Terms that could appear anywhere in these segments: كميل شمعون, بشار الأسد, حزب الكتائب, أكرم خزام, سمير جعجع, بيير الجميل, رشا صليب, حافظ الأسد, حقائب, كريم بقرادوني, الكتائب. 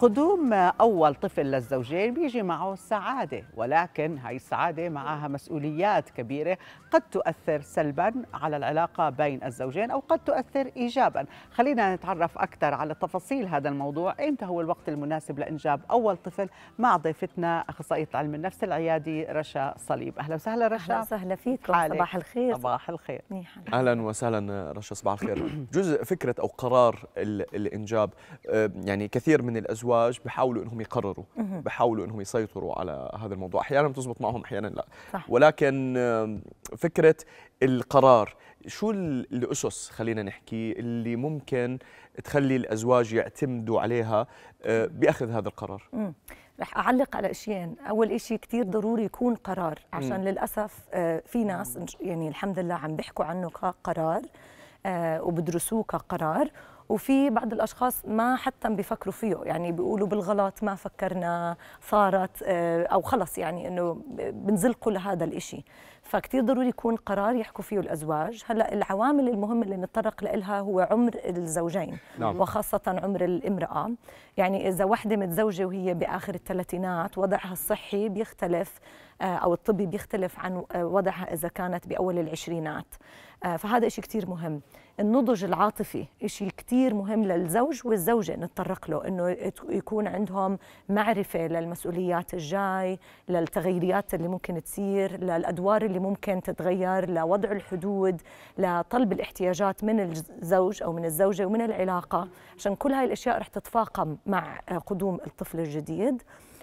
قدوم أول طفل للزوجين بيجي معه سعادة، ولكن هاي السعادة معها مسؤوليات كبيرة قد تؤثر سلباً على العلاقة بين الزوجين أو قد تؤثر إيجاباً. خلينا نتعرف أكثر على تفاصيل هذا الموضوع. إمتى هو الوقت المناسب لإنجاب أول طفل؟ مع ضيفتنا أخصائية علم النفس العيادي رشا صليب. أهلا وسهلا رشا. أهلا وسهلا فيكم. صباح الخير. صباح الخير. أهلا وسهلا رشا، صباح الخير. جزء فكرة أو قرار الإنجاب، يعني كثير من الأزواج بحاولوا انهم يقرروا، بحاولوا انهم يسيطروا على هذا الموضوع، احيانا بتزبط معهم احيانا لا. صح. ولكن فكره القرار، شو الاسس خلينا نحكي اللي ممكن تخلي الازواج يعتمدوا عليها باخذ هذا القرار؟ رح أعلق على أشياء. أول شيء كتير ضروري يكون قرار، عشان للأسف في ناس يعني الحمد لله عم بيحكوا عنه كقرار وبدرسوه كقرار، وفي بعض الأشخاص ما حتى بيفكروا فيه، يعني بيقولوا بالغلط ما فكرنا، صارت أو خلص يعني إنه بنزلقوا لهذا الإشي. فكتير ضروري يكون قرار يحكوا فيه الأزواج. هلأ العوامل المهمة اللي نتطرق لها هو عمر الزوجين. نعم. وخاصة عمر الامرأة، يعني إذا وحدة متزوجة وهي بآخر الثلاثينات وضعها الصحي بيختلف أو الطبي بيختلف عن وضعها إذا كانت بأول العشرينات، فهذا إشي كتير مهم. النضج العاطفي إشي كتير مهم للزوج والزوجة نتطرق له، إنه يكون عندهم معرفة للمسؤوليات الجاي، للتغيرات اللي ممكن تصير، للأدوار اللي ممكن تتغير، لوضع الحدود، لطلب الاحتياجات من الزوج أو من الزوجة ومن العلاقة، عشان كل هاي الأشياء رح تتفاقم مع قدوم الطفل الجديد.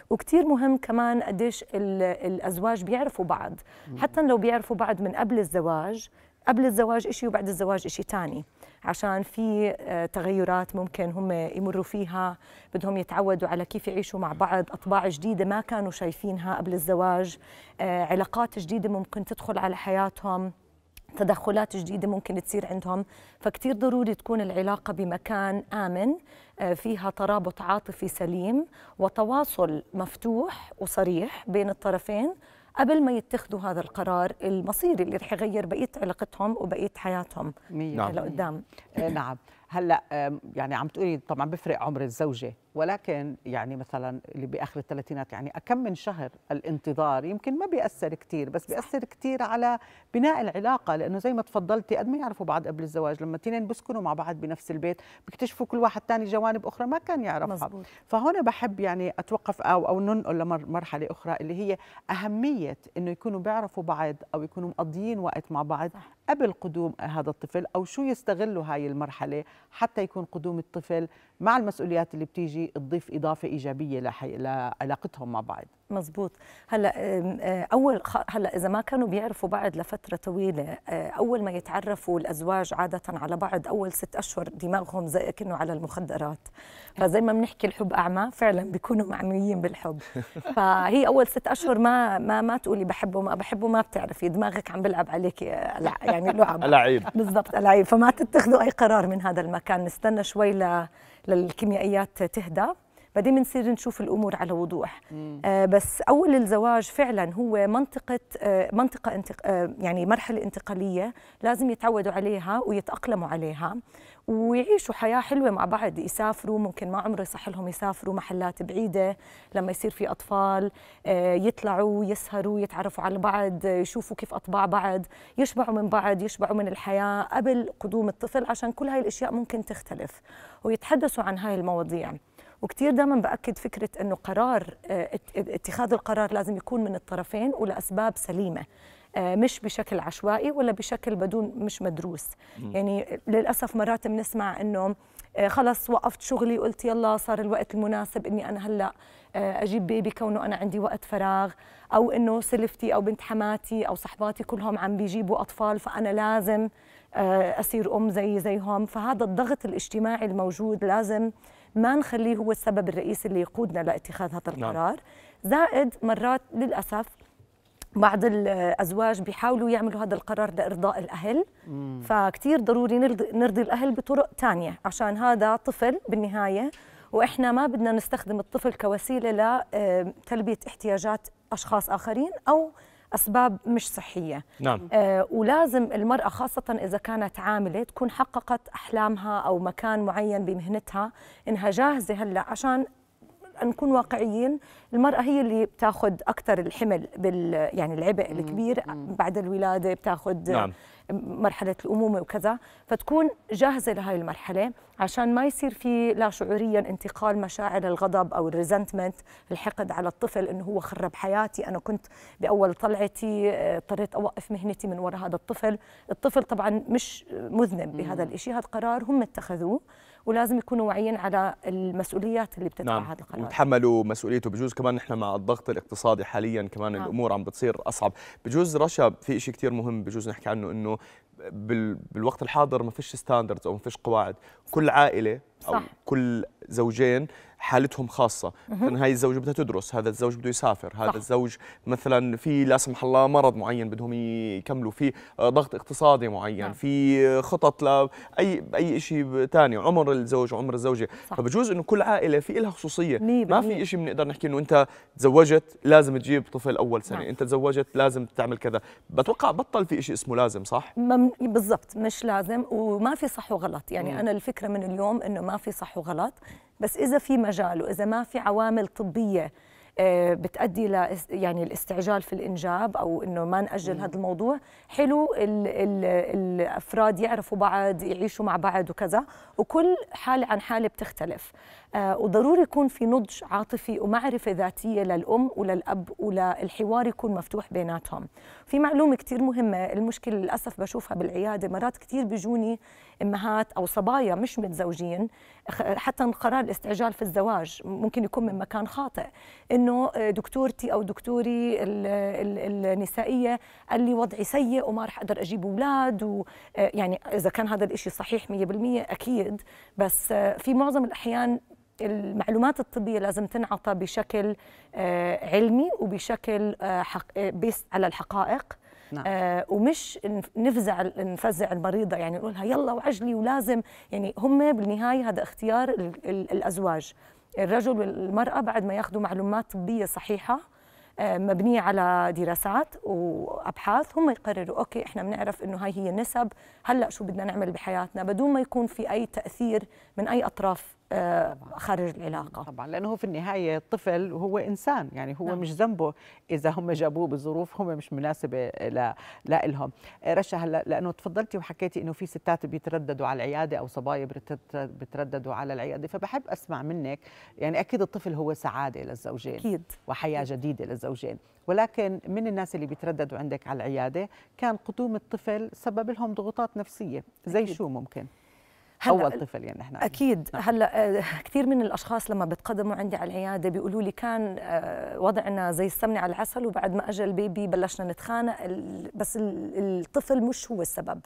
وكتير مهم كمان قديش الأزواج بيعرفوا بعض، حتى لو بيعرفوا بعض من قبل الزواج، قبل الزواج إشي وبعد الزواج إشي تاني، عشان في تغيرات ممكن هم يمروا فيها، بدهم يتعودوا على كيف يعيشوا مع بعض، أطباع جديدة ما كانوا شايفينها قبل الزواج، علاقات جديدة ممكن تدخل على حياتهم، تدخلات جديدة ممكن تصير عندهم. فكتير ضروري تكون العلاقة بمكان آمن فيها ترابط عاطفي سليم وتواصل مفتوح وصريح بين الطرفين قبل ما يتخذوا هذا القرار المصيري اللي رح يغير بقية علاقتهم وبقية حياتهم لقدام. نعم. هلا يعني عم تقولي طبعا بفرق عمر الزوجة، ولكن يعني مثلا اللي باخر الثلاثينات، يعني كم من شهر الانتظار يمكن ما بيأثر كثير، بس بيأثر كثير على بناء العلاقة، لأنه زي ما تفضلتي قد ما يعرفوا بعض قبل الزواج، لما الاثنين بيسكنوا مع بعض بنفس البيت بيكتشفوا كل واحد ثاني جوانب أخرى ما كان يعرفها. فهنا بحب يعني أتوقف أو ننقل لمرحلة أخرى اللي هي أهمية إنه يكونوا بيعرفوا بعض أو يكونوا مقضيين وقت مع بعض قبل قدوم هذا الطفل، أو شو يستغلوا هاي المرحلة حتى يكون قدوم الطفل مع المسؤوليات اللي بتيجي تضيف إضافة إيجابية لعلاقتهم مع بعض. مزبوط. هلا هلا إذا ما كانوا بيعرفوا بعض لفترة طويلة، أول ما يتعرفوا الأزواج عادة على بعض أول 6 أشهر دماغهم زي كأنه على المخدرات، فزي ما بنحكي الحب أعمى، فعلا بيكونوا معميين بالحب. فهي أول 6 أشهر ما تقولي بحبه ما بحبه، ما بتعرفي، دماغك عم بلعب عليك يعني لعب. ألعيب. بالضبط، ألعيب. فما تتخذوا أي قرار من هذا المكان، نستنى شوي للكيميائيات تهدى، بعدين بنصير نشوف الامور على وضوح. بس اول الزواج فعلا هو منطقه يعني مرحله انتقاليه لازم يتعودوا عليها ويتاقلموا عليها ويعيشوا حياه حلوه مع بعض، يسافروا، ممكن ما عمره يصح لهم يسافروا محلات بعيده لما يصير في اطفال، يطلعوا، يسهروا، يتعرفوا على بعض، يشوفوا كيف اطباع بعض، يشبعوا من بعض، يشبعوا من الحياه قبل قدوم الطفل، عشان كل هاي الاشياء ممكن تختلف، ويتحدثوا عن هاي المواضيع. وكثير دائما باكد فكره انه قرار اتخاذ القرار لازم يكون من الطرفين ولاسباب سليمه، مش بشكل عشوائي ولا بشكل بدون مش مدروس. يعني للاسف مرات بنسمع انه خلص وقفت شغلي، قلت يلا صار الوقت المناسب اني انا هلا اجيب بيبي كونه انا عندي وقت فراغ، او انه سلفتي او بنت حماتي او صحباتي كلهم عم بيجيبوا اطفال فانا لازم اصير ام زيهم. فهذا الضغط الاجتماعي الموجود لازم ما نخليه هو السبب الرئيسي اللي يقودنا لاتخاذ هذا القرار. زائد مرات للأسف بعض الأزواج بيحاولوا يعملوا هذا القرار لإرضاء الأهل، فكتير ضروري نرضي الأهل بطرق تانية، عشان هذا طفل بالنهاية، وإحنا ما بدنا نستخدم الطفل كوسيلة لتلبية احتياجات أشخاص آخرين أو أسباب مش صحية. نعم. ولازم المرأة خاصة إذا كانت عاملة تكون حققت أحلامها أو مكان معين بمهنتها، إنها جاهزة هلأ عشان نكون واقعيين، المرأة هي اللي بتاخذ أكثر الحمل يعني العبء الكبير بعد الولادة، بتاخذ نعم. مرحلة الأمومة وكذا، فتكون جاهزة لهي المرحلة عشان ما يصير في لا شعوريا انتقال مشاعر الغضب أو الريزنتمنت، الحقد على الطفل إنه هو خرب حياتي، أنا كنت بأول طلعتي اضطريت أوقف مهنتي من وراء هذا الطفل. الطفل طبعا مش مذنب بهذا الإشي، هذا قرار هم اتخذوه ولازم يكونوا واعيين على المسؤوليات اللي بتدفع نعم. هذا القرار ويتحملوا مسؤوليته. بجوز كمان نحن مع الضغط الاقتصادي حاليا كمان نعم. الامور عم بتصير اصعب. بجوز رشا في شيء كثير مهم بجوز نحكي عنه، انه بالوقت الحاضر ما فيش ستاندردز او ما فيش قواعد، كل عائله او صح. كل زوجين حالتهم خاصه، مثلا هاي الزوجه بدها تدرس، هذا الزوج بده يسافر، هذا صح. الزوج مثلا في لا سمح الله مرض معين بدهم يكملوا، في ضغط اقتصادي معين نعم. في خطط لاي شيء ثاني، عمر الزوج وعمر الزوجه صح. فبجوز انه كل عائله في لها خصوصيه، ما في شيء بنقدر نحكي انه انت تزوجت لازم تجيب طفل اول سنه نعم. انت تزوجت لازم تعمل كذا. بتوقع بطل في شيء اسمه لازم صح بالضبط، مش لازم وما في صح وغلط، يعني انا الفكره من اليوم انه ما في صح وغلط، بس إذا في مجال وإذا ما في عوامل طبية بتؤدي ل يعني الاستعجال في الإنجاب أو إنه ما نأجل هذا الموضوع، حلو الأفراد يعرفوا بعض، يعيشوا مع بعض وكذا، وكل حالة عن حالة بتختلف، وضروري يكون في نضج عاطفي ومعرفة ذاتية للأم وللأب، والحوار يكون مفتوح بيناتهم. في معلومة كتير مهمة، المشكلة للأسف بشوفها بالعيادة مرات كتير، بيجوني أمهات أو صبايا مش متزوجين، حتى قرار الاستعجال في الزواج ممكن يكون من مكان خاطئ، إنه دكتورتي أو دكتوري النسائية قال لي وضعي سيء وما رح أقدر أجيب أولاد، ويعني إذا كان هذا الإشي صحيح 100% أكيد، بس في معظم الأحيان المعلومات الطبية لازم تنعطى بشكل علمي وبشكل بيس على الحقائق نعم. ومش نفزع المريضة، يعني نقولها يلا وعجلي ولازم، يعني هم بالنهاية هذا اختيار الأزواج، الرجل والمرأة بعد ما ياخذوا معلومات طبية صحيحة مبنية على دراسات وأبحاث، هم يقرروا أوكي إحنا بنعرف إنه هاي هي النسب، هلأ شو بدنا نعمل بحياتنا، بدون ما يكون في أي تأثير من أي أطراف خارج العلاقة. طبعا لأنه في النهاية الطفل هو إنسان، يعني هو نعم. مش ذنبه إذا هم جابوه بظروف هم مش مناسبة لا إلهم. رشا هلا لأنه تفضلتي وحكيتي إنه في ستات بيترددوا على العيادة أو صبايا بيترددوا على العيادة، فبحب أسمع منك، يعني أكيد الطفل هو سعادة للزوجين أكيد. وحياة جديدة للزوجين، ولكن من الناس اللي بيترددوا عندك على العيادة كان قدوم الطفل سبب لهم ضغوطات نفسية زي أكيد. شو ممكن؟ أول طفل يعني احنا أكيد نعم. هلا كثير من الأشخاص لما بتقدموا عندي على العيادة بيقولوا لي كان وضعنا زي السمنة على العسل، وبعد ما أجى البيبي بلشنا نتخانق، بس الطفل مش هو السبب،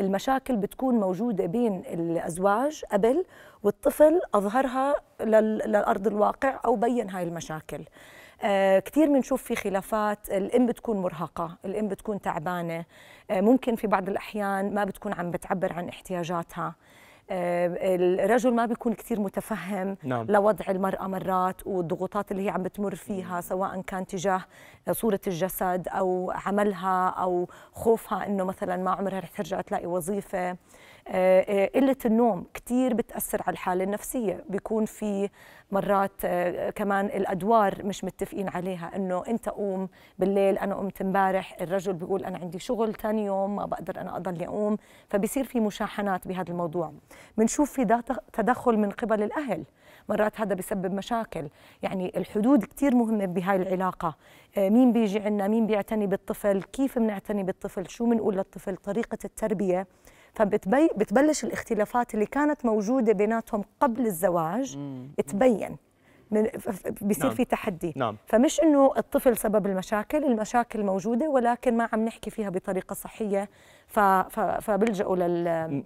المشاكل بتكون موجودة بين الأزواج قبل، والطفل أظهرها للأرض الواقع أو بين هاي المشاكل. كثير بنشوف في خلافات، الام بتكون مرهقه، الام بتكون تعبانه، ممكن في بعض الاحيان ما بتكون عم بتعبر عن احتياجاتها، الرجل ما بيكون كثير متفهم نعم. لوضع المرأة مرات، والضغوطات اللي هي عم بتمر فيها سواء كان تجاه صورة الجسد أو عملها أو خوفها إنه مثلا ما عمرها رح ترجع تلاقي وظيفة، قلة النوم كثير بتأثر على الحالة النفسية، بيكون في مرات كمان الأدوار مش متفقين عليها، إنه أنت قوم بالليل، أنا قمت امبارح، الرجل بيقول أنا عندي شغل ثاني يوم ما بقدر أنا أضلني أقوم، فبيصير في مشاحنات بهذا الموضوع. بنشوف في تدخل من قبل الأهل، مرات هذا بسبب مشاكل، يعني الحدود كثير مهمة بهاي العلاقة، مين بيجي عنا، مين بيعتني بالطفل، كيف بنعتني بالطفل، شو بنقول للطفل، طريقة التربية، فبتبلش الاختلافات اللي كانت موجودة بيناتهم قبل الزواج تبين، بيصير نعم. في تحدي نعم. فمش إنه الطفل سبب المشاكل، المشاكل موجودة ولكن ما عم نحكي فيها بطريقة صحية، فبلجأوا للعلاج.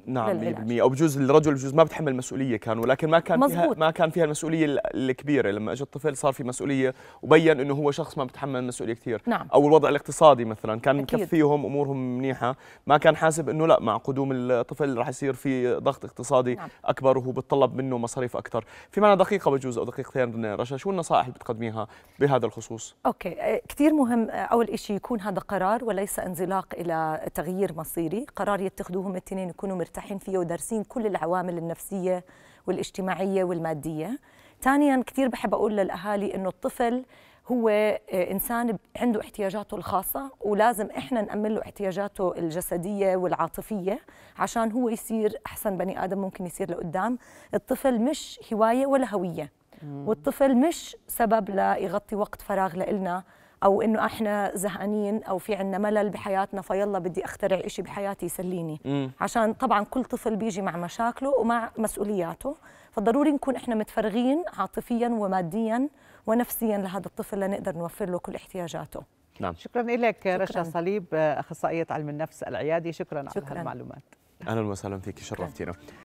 100% أو بجوز الرجل بجوز ما بتحمل مسؤولية كان، ولكن ما كان فيها المسؤولية الكبيرة، لما اجى الطفل صار في مسؤولية وبين إنه هو شخص ما بتحمل مسؤولية كثير نعم. أو الوضع الاقتصادي مثلا كان مكفيهم أمورهم منيحة، ما كان حاسب إنه لا مع قدوم الطفل راح يصير في ضغط اقتصادي نعم. أكبر، وهو بتطلب منه مصاريف أكثر. في معنا دقيقة بجوز أو دقيقتين، رشا شو النصائح اللي بتقدميها بهذا الخصوص؟ أوكي، كثير مهم أول شيء يكون هذا قرار وليس انزلاق إلى تغيير مصيري، قرار يتخذوهم الاثنين يكونوا مرتاحين فيه ودارسين كل العوامل النفسية والاجتماعية والمادية. ثانياً كثير بحب أقول للأهالي إنه الطفل هو إنسان عنده احتياجاته الخاصة، ولازم إحنا نأمن له احتياجاته الجسدية والعاطفية عشان هو يصير أحسن بني آدم ممكن يصير لقدام. الطفل مش هواية ولا هوية، والطفل مش سبب ليغطي وقت فراغ لإلنا، أو إنه إحنا زهقانين أو في عنا ملل بحياتنا فيلا بدي أخترع إشي بحياتي يسليني. عشان طبعاً كل طفل بيجي مع مشاكله ومع مسؤولياته، فضروري نكون إحنا متفرغين عاطفياً ومادياً ونفسياً لهذا الطفل لنقدر نوفر له كل احتياجاته. نعم. شكراً لك رشا صليب، أخصائية علم النفس العيادي، شكراً على هالمعلومات. أهلاً وسهلاً فيك، شرفتينا.